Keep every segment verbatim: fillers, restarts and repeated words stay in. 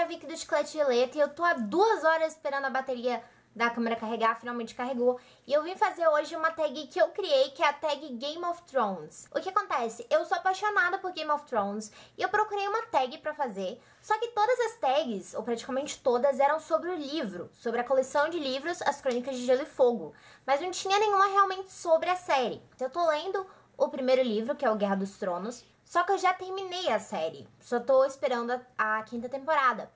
a Vicky do Chiclete de Leite e eu tô há duas horas esperando a bateria da câmera carregar, finalmente carregou. E eu vim fazer hoje uma tag que eu criei, que é a tag Game of Thrones. O que acontece? Eu sou apaixonada por Game of Thrones e eu procurei uma tag pra fazer. Só que todas as tags, ou praticamente todas, eram sobre o livro, sobre a coleção de livros, As Crônicas de Gelo e Fogo. Mas não tinha nenhuma realmente sobre a série. Eu tô lendo o primeiro livro, que é o Guerra dos Tronos, só que eu já terminei a série, só tô esperando a, a quinta temporada.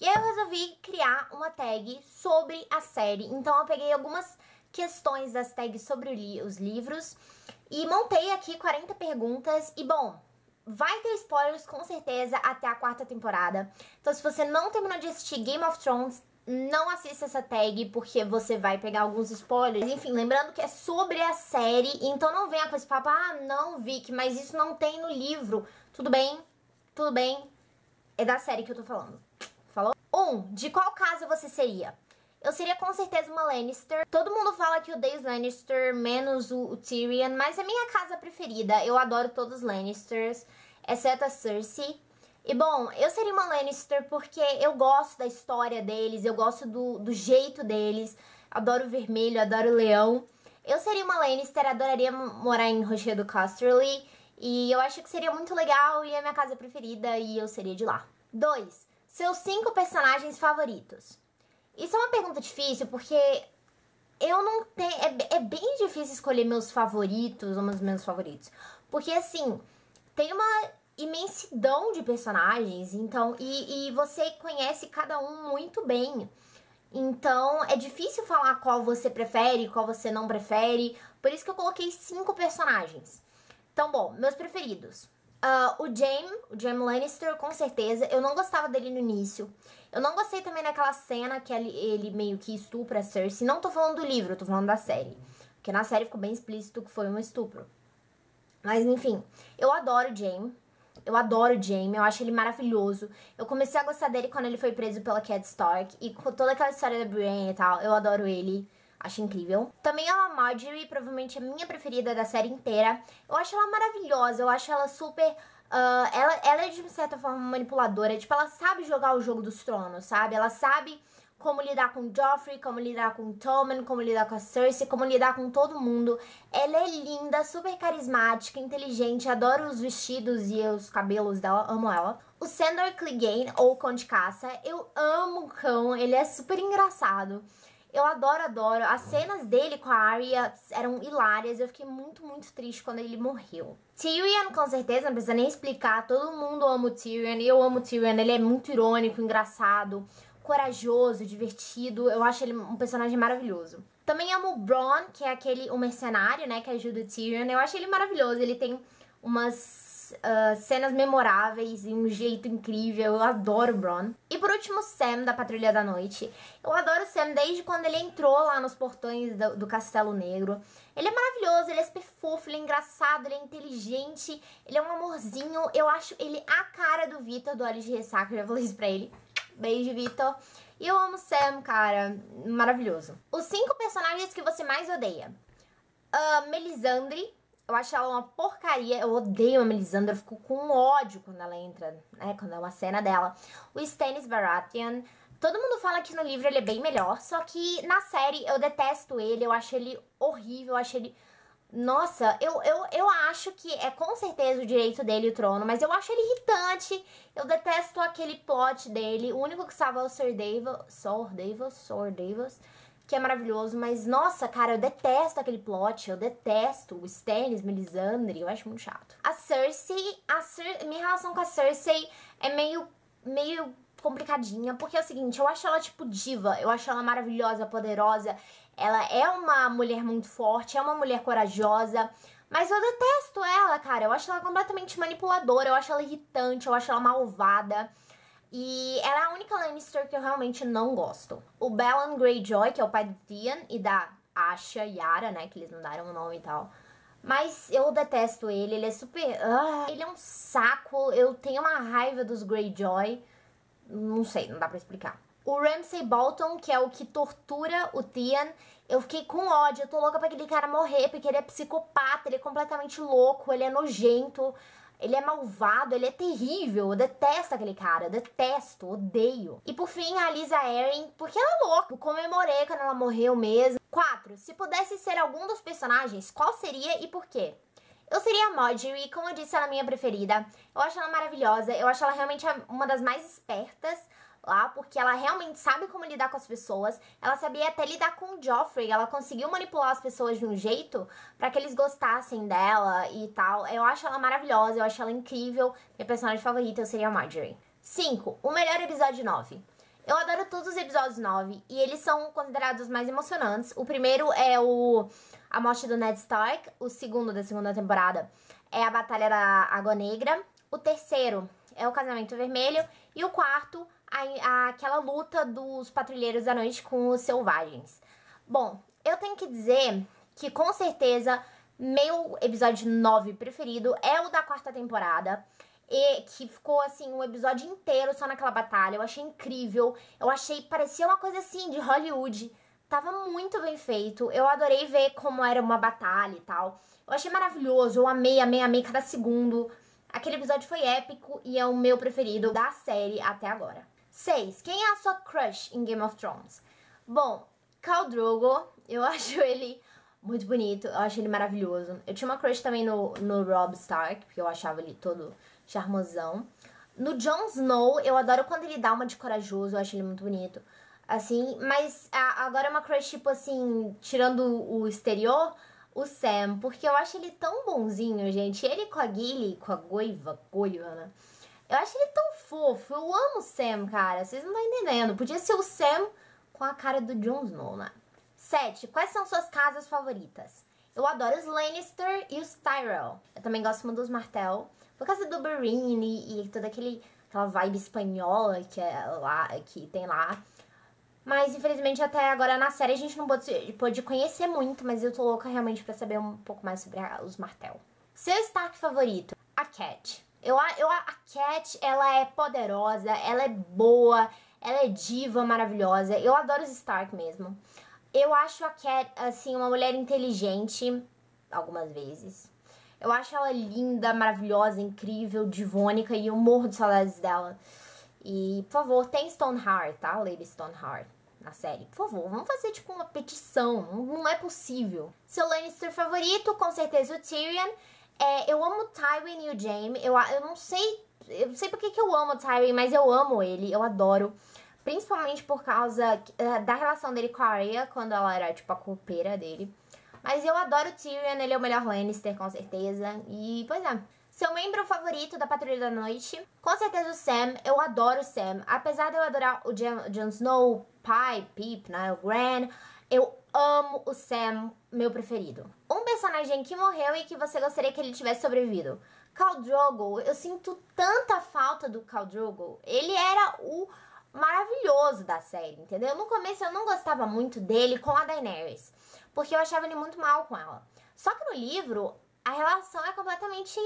E aí eu resolvi criar uma tag sobre a série, então eu peguei algumas questões das tags sobre li os livros e montei aqui quarenta perguntas e, bom, vai ter spoilers com certeza até a quarta temporada. Então se você não terminou de assistir Game of Thrones, não assista essa tag porque você vai pegar alguns spoilers. Enfim, lembrando que é sobre a série, então não venha com esse papo, ah, não, Vicky, mas isso não tem no livro. Tudo bem, tudo bem, é da série que eu tô falando. Falou? um. De qual casa você seria? Eu seria com certeza uma Lannister. Todo mundo fala que odeia os Lannister, menos o, o Tyrion, mas é minha casa preferida. Eu adoro todos os Lannisters, exceto a Cersei. E bom, eu seria uma Lannister porque eu gosto da história deles, eu gosto do, do jeito deles. Adoro o vermelho, adoro o leão. Eu seria uma Lannister, adoraria morar em Rochedo Casterly. E eu acho que seria muito legal e é minha casa preferida e eu seria de lá. dois. Seus cinco personagens favoritos. Isso é uma pergunta difícil porque eu não tenho... É, é bem difícil escolher meus favoritos ou meus menos favoritos. Porque assim, tem uma imensidão de personagens, então, e, e você conhece cada um muito bem. Então é difícil falar qual você prefere, qual você não prefere. Por isso que eu coloquei cinco personagens. Então, bom, meus preferidos. Uh, o Jaime, o Jaime Lannister, com certeza. Eu não gostava dele no início. Eu não gostei também daquela cena que ele, ele meio que estupra a Cersei. Não tô falando do livro, eu tô falando da série. Porque na série ficou bem explícito que foi um estupro. Mas enfim, eu adoro o Jaime. Eu adoro o Jaime, eu acho ele maravilhoso. Eu comecei a gostar dele quando ele foi preso pela Cat Stark. E com toda aquela história da Brienne e tal, eu adoro ele. Acho incrível. Também a Margaery, provavelmente a minha preferida da série inteira. Eu acho ela maravilhosa, eu acho ela super... Uh, ela, ela é de certa forma manipuladora, tipo, ela sabe jogar o jogo dos tronos, sabe? Ela sabe como lidar com Joffrey, como lidar com Tommen, como lidar com a Cersei, como lidar com todo mundo. Ela é linda, super carismática, inteligente, adoro os vestidos e os cabelos dela, amo ela. O Sandor Clegane, ou Cão de Caça, eu amo o cão, ele é super engraçado. Eu adoro, adoro. As cenas dele com a Arya eram hilárias. Eu fiquei muito, muito triste quando ele morreu. Tyrion, com certeza, não precisa nem explicar. Todo mundo ama o Tyrion. Eu amo o Tyrion. Ele é muito irônico, engraçado, corajoso, divertido. Eu acho ele um personagem maravilhoso. Também amo o Bron, que é aquele, o mercenário, né, que ajuda o Tyrion. Eu acho ele maravilhoso. Ele tem umas uh, cenas memoráveis e um jeito incrível. Eu adoro o Bron. E por último, Sam, da Patrulha da Noite. Eu adoro o Sam desde quando ele entrou lá nos portões do, do Castelo Negro. Ele é maravilhoso, ele é super fofo, ele é engraçado, ele é inteligente, ele é um amorzinho. Eu acho ele a cara do Vitor, do Olhos de Ressaca. Eu já falei isso pra ele. Beijo, Vitor. E eu amo o Sam, cara. Maravilhoso. Os cinco personagens que você mais odeia. Uh, Melisandre. Eu acho ela uma porcaria, eu odeio a Melisandre, eu fico com ódio quando ela entra, né, quando é uma cena dela. O Stannis Baratheon, todo mundo fala que no livro ele é bem melhor, só que na série eu detesto ele, eu acho ele horrível, eu acho ele... Nossa, eu, eu, eu acho que é com certeza o direito dele o trono, mas eu acho ele irritante, eu detesto aquele plot dele, o único que salva é o Sir Davos, Sir Davos, Sir Davos... que é maravilhoso, mas nossa, cara, eu detesto aquele plot, eu detesto o Stannis, Melisandre, eu acho muito chato. A Cersei, a Cer minha relação com a Cersei é meio, meio complicadinha, porque é o seguinte, eu acho ela tipo diva, eu acho ela maravilhosa, poderosa, ela é uma mulher muito forte, é uma mulher corajosa, mas eu detesto ela, cara, eu acho ela completamente manipuladora, eu acho ela irritante, eu acho ela malvada. E ela é a única Lannister que eu realmente não gosto. O Balon Greyjoy, que é o pai do Theon e da Asha e Yara, né, que eles mudaram o nome e tal. Mas eu detesto ele, ele é super... Uh, ele é um saco, eu tenho uma raiva dos Greyjoy. Não sei, não dá pra explicar. O Ramsay Bolton, que é o que tortura o Theon. Eu fiquei com ódio, eu tô louca pra aquele cara morrer, porque ele é psicopata, ele é completamente louco, ele é nojento. Ele é malvado, ele é terrível, eu detesto aquele cara, eu detesto, odeio. E por fim, a Lysa Arryn, porque ela é louca, eu comemorei quando ela morreu mesmo. quatro. Se pudesse ser algum dos personagens, qual seria e por quê? Eu seria a Margaery, como eu disse, ela é minha preferida. Eu acho ela maravilhosa, eu acho ela realmente uma das mais espertas lá, porque ela realmente sabe como lidar com as pessoas. Ela sabia até lidar com o Joffrey, ela conseguiu manipular as pessoas de um jeito pra que eles gostassem dela e tal. Eu acho ela maravilhosa, eu acho ela incrível. Minha personagem favorita, eu seria a Margaery. cinco. O melhor episódio nove. Eu adoro todos os episódios nove e eles são considerados os mais emocionantes. O primeiro é o a morte do Ned Stark, o segundo da segunda temporada é a Batalha da Água Negra, o terceiro é o Casamento Vermelho e o quarto a, a, aquela luta dos Patrulheiros da Noite com os Selvagens. Bom, eu tenho que dizer que com certeza meu episódio nove preferido é o da quarta temporada. E que ficou, assim, um episódio inteiro só naquela batalha. Eu achei incrível. Eu achei, parecia uma coisa, assim, de Hollywood. Tava muito bem feito. Eu adorei ver como era uma batalha e tal. Eu achei maravilhoso. Eu amei, amei, amei cada segundo. Aquele episódio foi épico e é o meu preferido da série até agora. seis. Quem é a sua crush em Game of Thrones? Bom, Khal Drogo. Eu acho ele muito bonito. Eu acho ele maravilhoso. Eu tinha uma crush também no, no Rob Stark, porque eu achava ele todo charmosão. No Jon Snow, eu adoro quando ele dá uma de corajoso, eu acho ele muito bonito. Assim, mas a, agora é uma crush, tipo assim, tirando o exterior, o Sam, porque eu acho ele tão bonzinho, gente. Ele com a Gilly, com a Goiva, Goiva, né? Eu acho ele tão fofo, eu amo o Sam, cara, vocês não estão entendendo. Podia ser o Sam com a cara do Jon Snow, né? sete. Quais são suas casas favoritas? Eu adoro os Lannister e os Tyrell. Eu também gosto muito dos Martell, por causa do Brienne e, e toda aquele, aquela vibe espanhola que, é lá, que tem lá. Mas, infelizmente, até agora na série a gente não pôde, pôde conhecer muito, mas eu tô louca realmente pra saber um pouco mais sobre a, os Martell. Seu Stark favorito? A Cat. Eu, eu, a Cat, ela é poderosa, ela é boa, ela é diva maravilhosa. Eu adoro os Stark mesmo. Eu acho a Cat, assim, uma mulher inteligente, algumas vezes. Eu acho ela linda, maravilhosa, incrível, divônica, e eu morro de saudades dela. E, por favor, tem Stoneheart, tá? Lady Stoneheart na série. Por favor, vamos fazer, tipo, uma petição. Não é possível. Seu Lannister favorito, com certeza, o Tyrion. É, eu amo o Tywin e o Jaime. Eu, eu não sei... Eu não sei porque que eu amo o Tywin, mas eu amo ele. Eu adoro. Principalmente por causa uh, da relação dele com a Arya, quando ela era, tipo, a culpeira dele. Mas eu adoro o Tyrion, ele é o melhor Lannister, com certeza. E, pois é. Seu membro favorito da Patrulha da Noite? Com certeza o Sam. Eu adoro o Sam. Apesar de eu adorar o Jon Snow, o Pai, Peep, né, o Gran, eu amo o Sam, meu preferido. Um personagem que morreu e que você gostaria que ele tivesse sobrevivido? Khal Drogo. Eu sinto tanta falta do Khal Drogo. Ele era o maravilhoso da série, entendeu? No começo eu não gostava muito dele com a Daenerys, porque eu achava ele muito mal com ela. Só que no livro, a relação é completamente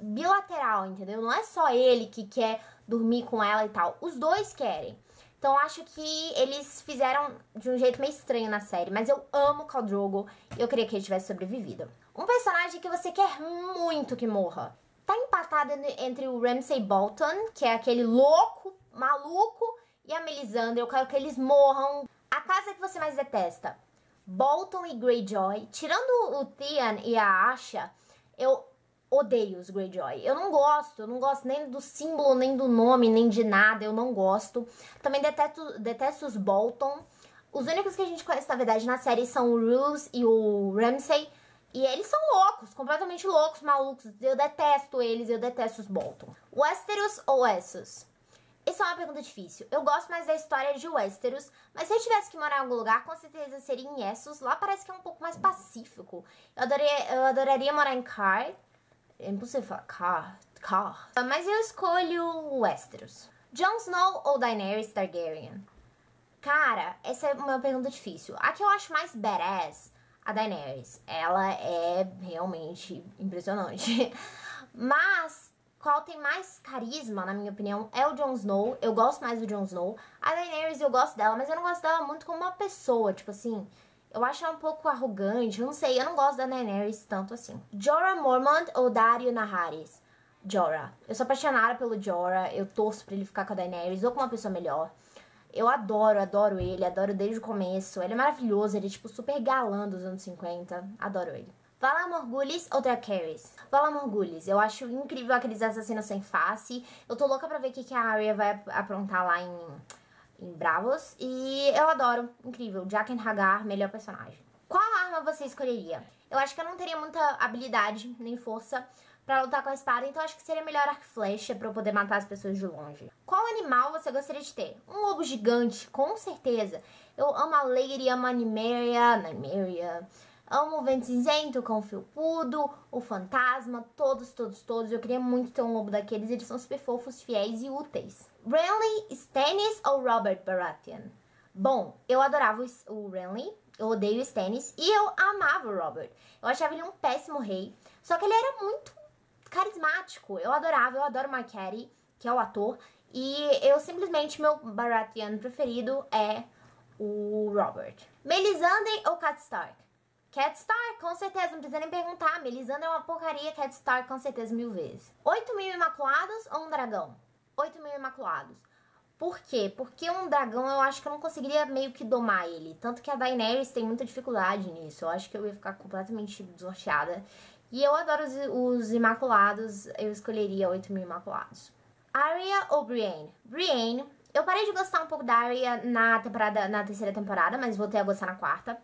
bilateral, entendeu? Não é só ele que quer dormir com ela e tal. Os dois querem. Então eu acho que eles fizeram de um jeito meio estranho na série. Mas eu amo Khal Drogo e eu queria que ele tivesse sobrevivido. Um personagem que você quer muito que morra. Tá empatado entre o Ramsay Bolton, que é aquele louco, maluco, e a Melisandre, eu quero que eles morram. A casa que você mais detesta? Bolton e Greyjoy. Tirando o Theon e a Asha, eu odeio os Greyjoy. Eu não gosto, eu não gosto nem do símbolo, nem do nome, nem de nada, eu não gosto. Também detesto, detesto os Bolton. Os únicos que a gente conhece, na verdade, na série são o Roose e o Ramsay. E eles são loucos, completamente loucos, malucos. Eu detesto eles, eu detesto os Bolton. Westeros ou Essos? Essa é uma pergunta difícil. Eu gosto mais da história de Westeros, mas se eu tivesse que morar em algum lugar, com certeza seria em Essos. Lá parece que é um pouco mais pacífico. Eu adoraria, eu adoraria morar em Car. É impossível falar Car, Car. Mas eu escolho Westeros. Jon Snow ou Daenerys Targaryen? Cara, essa é uma pergunta difícil. A que eu acho mais badass, a Daenerys. Ela é realmente impressionante. Mas qual tem mais carisma, na minha opinião, é o Jon Snow. Eu gosto mais do Jon Snow. A Daenerys, eu gosto dela, mas eu não gosto dela muito como uma pessoa. Tipo assim, eu acho ela um pouco arrogante. Eu não sei, eu não gosto da Daenerys tanto assim. Jorah Mormont ou Dario Naharis? Jorah. Eu sou apaixonada pelo Jorah, eu torço pra ele ficar com a Daenerys ou com uma pessoa melhor. Eu adoro, adoro ele, adoro desde o começo. Ele é maravilhoso, ele é tipo super galã dos anos cinquenta. Adoro ele. Valar Morghulis ou Dracarys? Valar Morghulis. Eu acho incrível aqueles assassinos sem face. Eu tô louca pra ver o que, que a Arya vai aprontar lá em, em Braavos. E eu adoro. Incrível. Jaqen H'ghar, melhor personagem. Qual arma você escolheria? Eu acho que eu não teria muita habilidade nem força pra lutar com a espada, então acho que seria melhor arco e flecha pra eu poder matar as pessoas de longe. Qual animal você gostaria de ter? Um lobo gigante, com certeza. Eu amo a Lady, amo a Nymeria, Nymeria. Amo o Vento Cinzento, o Cão Felpudo, o Fantasma, todos, todos, todos. Eu queria muito ter um lobo daqueles, eles são super fofos, fiéis e úteis. Renly, Stannis ou Robert Baratheon? Bom, eu adorava o Renly, eu odeio o Stannis e eu amava o Robert. Eu achava ele um péssimo rei, só que ele era muito carismático. Eu adorava, eu adoro Margaery, que é o ator, e eu simplesmente, meu Baratheon preferido é o Robert. Melisandre ou Cat Stark? Cat Stark, com certeza, não precisa nem perguntar. Melisandre é uma porcaria, Cat Stark, com certeza, mil vezes. oito mil Imaculados ou um dragão? oito mil Imaculados. Por quê? Porque um dragão eu acho que eu não conseguiria meio que domar ele. Tanto que a Daenerys tem muita dificuldade nisso. Eu acho que eu ia ficar completamente desnorteada. E eu adoro os, os Imaculados, eu escolheria oito mil Imaculados. Arya ou Brienne? Brienne. Eu parei de gostar um pouco da Arya na, temporada, na terceira temporada, mas voltei a gostar na quarta.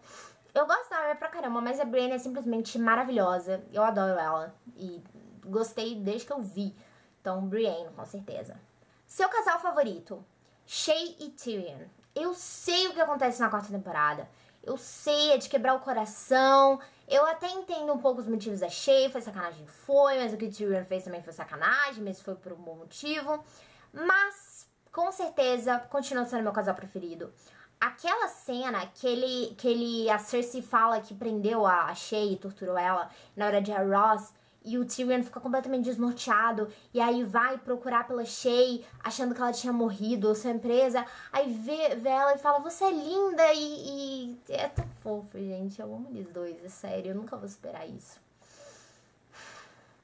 Eu gosto da Arya pra caramba, mas a Brienne é simplesmente maravilhosa. Eu adoro ela e gostei desde que eu vi. Então, Brienne, com certeza. Seu casal favorito? Shae e Tyrion. Eu sei o que acontece na quarta temporada. Eu sei, é de quebrar o coração. Eu até entendo um pouco os motivos da Shae. Foi sacanagem, foi. Mas o que Tyrion fez também foi sacanagem. Mas foi por um bom motivo. Mas, com certeza, continua sendo meu casal preferido. Aquela cena que ele, que ele, a Cersei fala que prendeu a Shae e torturou ela na hora de a Ross, e o Tyrion fica completamente desnorteado, e aí vai procurar pela Shae, achando que ela tinha morrido ou ser presa, aí vê, vê ela e fala, você é linda, e, e... é tão fofo, gente, eu amo eles dois, é sério, eu nunca vou superar isso.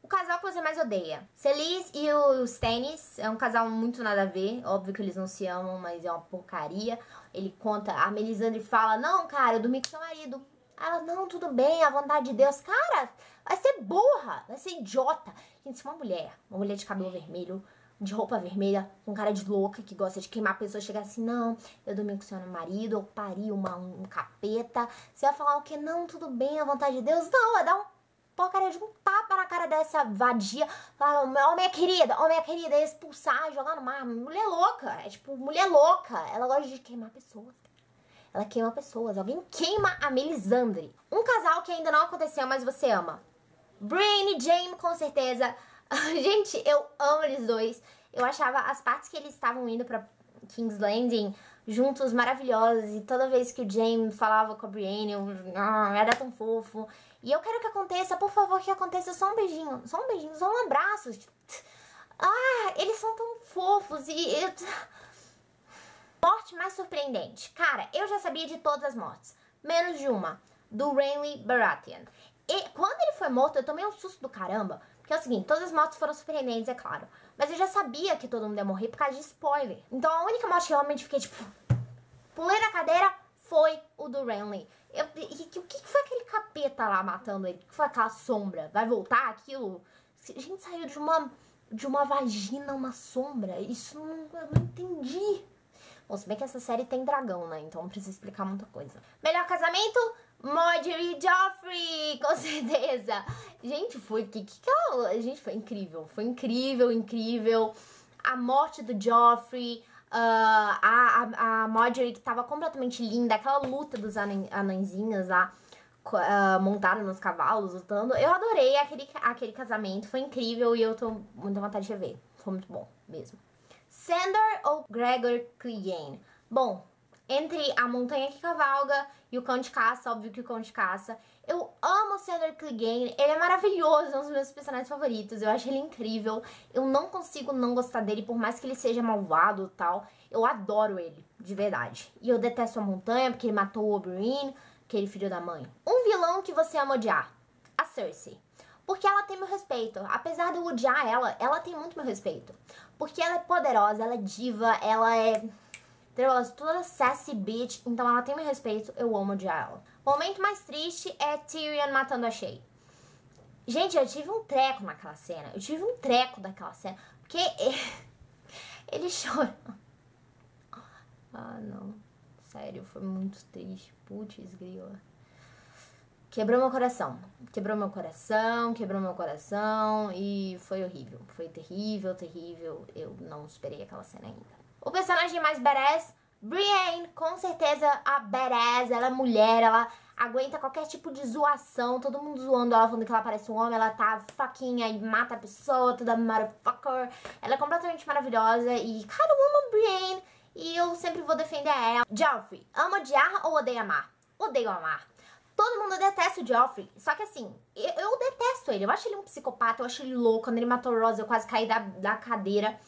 O casal que você mais odeia? Celis e o Stannis, é um casal muito nada a ver, óbvio que eles não se amam, mas é uma porcaria. Ele conta, a Melisandre fala, não, cara, eu dormi com seu marido. Ela, não, tudo bem, a vontade de Deus. Cara, vai ser burra, vai ser idiota. Gente, se uma mulher, uma mulher de cabelo vermelho, de roupa vermelha, com cara de louca, que gosta de queimar pessoas, chegar assim, não, eu dormi com seu marido, eu pari uma, um capeta. Você vai falar o quê? Não, tudo bem, a vontade de Deus. Não, vai dar um porcaria de um tapa na cara dessa vadia, falar, ó, oh, minha querida, ó, oh, minha querida, ia expulsar, jogar no mar, mulher louca, é tipo, mulher louca, ela gosta de queimar pessoas, ela queima pessoas, alguém queima a Melisandre. Um casal que ainda não aconteceu, mas você ama? Brienne e Jaime, com certeza. Gente, eu amo eles dois, eu achava as partes que eles estavam indo pra King's Landing juntos maravilhosas, e toda vez que o Jaime falava com a Brienne, eu, ah, era tão fofo. E eu quero que aconteça, por favor, que aconteça só um beijinho, só um beijinho, só um abraço. Ah, eles são tão fofos e... Eu... Morte mais surpreendente. Cara, eu já sabia de todas as mortes, menos de uma, do Renly Baratheon. E quando ele foi morto, eu tomei um susto do caramba, porque é o seguinte, todas as mortes foram surpreendentes, é claro. Mas eu já sabia que todo mundo ia morrer por causa de spoiler. Então a única morte que eu realmente fiquei tipo... Pulei na cadeira, foi o do Renly. Eu, e, e, o que foi aquele capeta lá matando ele? O que foi aquela sombra? Vai voltar aquilo? A gente saiu de uma, de uma vagina, uma sombra. Isso não, eu não entendi. Bom, se bem que essa série tem dragão, né? Então não precisa explicar muita coisa. Melhor casamento? Margaery e Joffrey, com certeza. Gente, foi... Que, que, que ela, gente, foi incrível. Foi incrível, incrível. A morte do Joffrey... Uh, a, a, a Margaery, que tava completamente linda, aquela luta dos anan, anãzinhas lá, uh, montada nos cavalos, lutando. Eu adorei aquele, aquele casamento, foi incrível e eu tô muito à vontade de ver. Foi muito bom mesmo. Sandor ou Gregor Clegane? Bom, entre a montanha que cavalga e o cão de caça, óbvio que o cão de caça. Eu amo o Sandor Clegane, ele é maravilhoso, é um dos meus personagens favoritos, eu acho ele incrível. Eu não consigo não gostar dele, por mais que ele seja malvado e tal. Eu adoro ele, de verdade. E eu detesto a montanha, porque ele matou o Oberyn, aquele filho da mãe. Um vilão que você ama odiar? A Cersei. Porque ela tem meu respeito. Apesar de eu odiar ela, ela tem muito meu respeito. Porque ela é poderosa, ela é diva, ela é... ela é toda sassy bitch, então ela tem meu respeito, eu amo odiar ela. O momento mais triste é Tyrion matando a Shae. Gente, eu tive um treco naquela cena. Eu tive um treco daquela cena. Porque ele chora. Ah, não. Sério, foi muito triste. Putz, grila. Quebrou meu coração. Quebrou meu coração, quebrou meu coração. E foi horrível. Foi terrível, terrível. Eu não superei aquela cena ainda. O personagem mais badass, Brienne, com certeza a badass, ela é mulher, ela aguenta qualquer tipo de zoação, todo mundo zoando ela, falando que ela parece um homem, ela tá faquinha e mata a pessoa, toda motherfucker. Ela é completamente maravilhosa e, cara, eu amo a Brienne e eu sempre vou defender ela. Joffrey, ama odiar ou odeia amar? Odeio amar. Todo mundo detesta o Joffrey, só que assim, eu, eu detesto ele, eu acho ele um psicopata, eu acho ele louco, quando ele matou Rose eu quase caí da, da cadeira,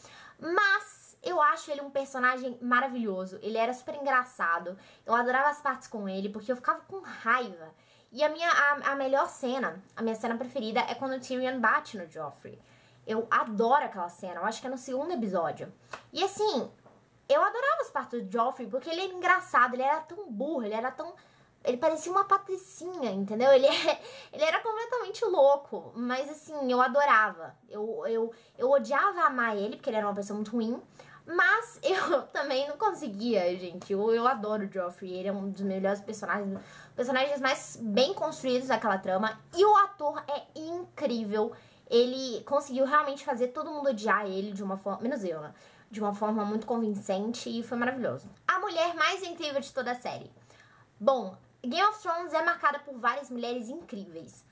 mas... eu acho ele um personagem maravilhoso, ele era super engraçado, eu adorava as partes com ele, porque eu ficava com raiva. E a minha a, a melhor cena, a minha cena preferida é quando o Tyrion bate no Joffrey. Eu adoro aquela cena, eu acho que é no segundo episódio. E assim, eu adorava as partes do Joffrey, porque ele era engraçado, ele era tão burro, ele era tão... ele parecia uma patricinha, entendeu? Ele, ele era completamente louco, mas assim, eu adorava. Eu, eu, eu odiava amar ele, porque ele era uma pessoa muito ruim. Mas eu também não conseguia, gente. Eu, eu adoro o Joffrey, ele é um dos melhores personagens, personagens mais bem construídos daquela trama. E o ator é incrível. Ele conseguiu realmente fazer todo mundo odiar ele de uma forma... menos eu, né? De uma forma muito convincente e foi maravilhoso. A mulher mais incrível de toda a série. Bom, Game of Thrones é marcada por várias mulheres incríveis.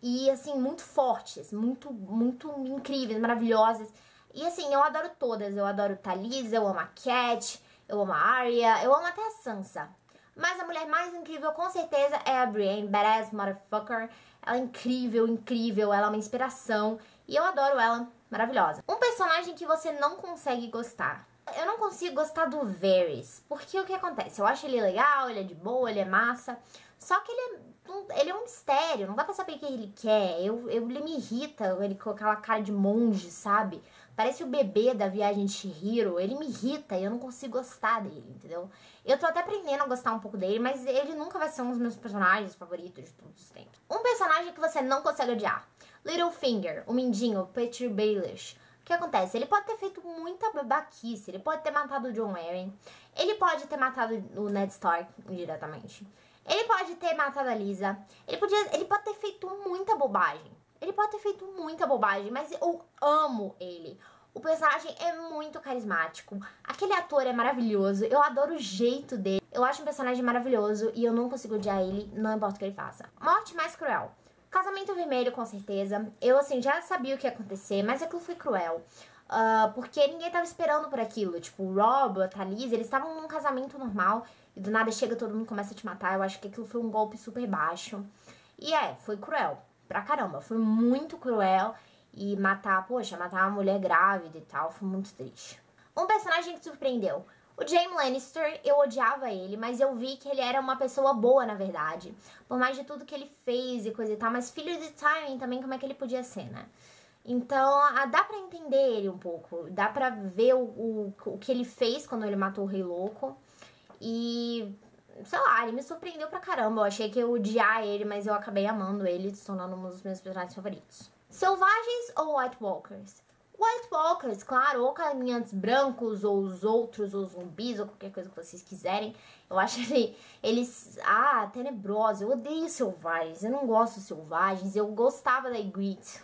E, assim, muito fortes, muito, muito incríveis, maravilhosas. E assim, eu adoro todas, eu adoro Thaís, eu amo a Cat, eu amo a Arya, eu amo até a Sansa. Mas a mulher mais incrível com certeza é a Brienne, badass motherfucker. Ela é incrível, incrível, ela é uma inspiração e eu adoro ela, maravilhosa. Um personagem que você não consegue gostar. Eu não consigo gostar do Varys, porque o que acontece? Eu acho ele legal, ele é de boa, ele é massa, só que ele é, ele é um mistério, não dá pra saber o que ele quer. Eu, eu, ele me irrita, ele com aquela cara de monge, sabe? Parece o bebê da viagem de Chihiro, ele me irrita e eu não consigo gostar dele, entendeu? Eu tô até aprendendo a gostar um pouco dele, mas ele nunca vai ser um dos meus personagens favoritos de todos os tempos. Um personagem que você não consegue odiar. Littlefinger, o mindinho, Peter Baelish. O que acontece? Ele pode ter feito muita babaquice, ele pode ter matado o Jon Arryn, ele pode ter matado o Ned Stark indiretamente, ele pode ter matado a Lysa, ele, podia, ele pode ter feito muita bobagem, ele pode ter feito muita bobagem, mas eu amo ele. O personagem é muito carismático, aquele ator é maravilhoso, eu adoro o jeito dele, eu acho um personagem maravilhoso e eu não consigo odiar ele, não importa o que ele faça. Morte mais cruel. Casamento Vermelho, com certeza. Eu, assim, já sabia o que ia acontecer, mas aquilo foi cruel. Uh, porque ninguém tava esperando por aquilo. Tipo, o Rob, a Thaís, eles estavam num casamento normal. E do nada chega, todo mundo começa a te matar. Eu acho que aquilo foi um golpe super baixo. E é, foi cruel. Pra caramba, foi muito cruel. E matar, poxa, matar uma mulher grávida e tal, foi muito triste. Um personagem que surpreendeu. O Jaime Lannister, eu odiava ele, mas eu vi que ele era uma pessoa boa, na verdade. Por mais de tudo que ele fez e coisa e tal, mas filho de Tywin também, como é que ele podia ser, né? Então, a, dá pra entender ele um pouco, dá pra ver o, o, o que ele fez quando ele matou o Rei Louco. E, sei lá, ele me surpreendeu pra caramba, eu achei que eu ia odiar ele, mas eu acabei amando ele, se tornando um dos meus personagens favoritos. Selvagens ou White Walkers? White Walkers, claro, ou caminhantes brancos, ou os outros, ou zumbis, ou qualquer coisa que vocês quiserem. Eu acho ele, eles, ah, tenebrosos. Eu odeio selvagens, eu não gosto de selvagens. Eu gostava da Ygritte,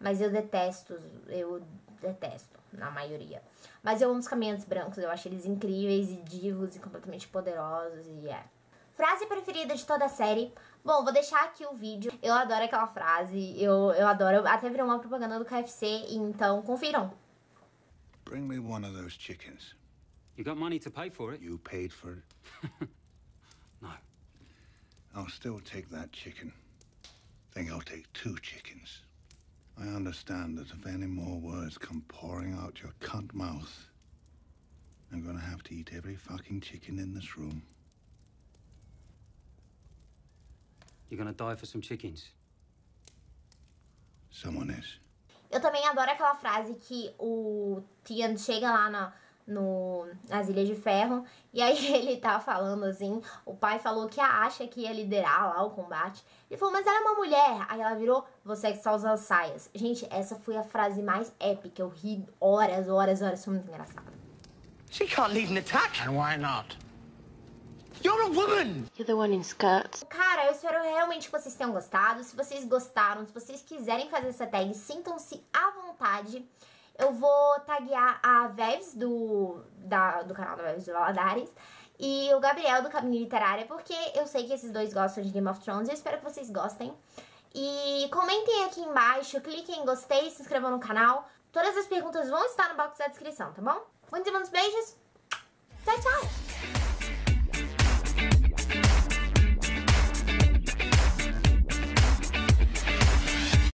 mas eu detesto, eu detesto, na maioria. Mas eu amo os caminhantes brancos, eu acho eles incríveis e divos e completamente poderosos, e é. Frase preferida de toda a série. Bom, vou deixar aqui o vídeo. Eu adoro aquela frase. Eu, eu adoro. Até virou uma propaganda do K F C, então confiram. Bring me one of those chickens. You got money to pay for it? You paid for it? No. I'll still take that chicken. Think I'll take two chickens. I understand that if any more words come pouring out your cunt mouth, I'm gonna have to eat every fucking chicken in this room. You're gonna die for some chickens. someone is. Eu também adoro aquela frase que o Theon chega lá na, no, nas Ilhas de Ferro e aí ele tá falando assim, o pai falou que a Asha que ia liderar lá o combate. Ele falou, mas ela é uma mulher. Aí ela virou, você que só usa saias. Gente, essa foi a frase mais épica. Eu ri horas, horas, horas. Foi muito engraçado. She can't lead an attack. And why not? You're a woman. You're the one in skirts. Cara, eu espero realmente que vocês tenham gostado. Se vocês gostaram, se vocês quiserem fazer essa tag, sintam-se à vontade. Eu vou taguear a Veves do, da, do canal da Veves do Valadares e o Gabriel do Cabine Literária, porque eu sei que esses dois gostam de Game of Thrones. Eu espero que vocês gostem. E comentem aqui embaixo, cliquem em gostei, se inscrevam no canal. Todas as perguntas vão estar no box da descrição, tá bom? Muitos e muitos beijos. Tchau, tchau.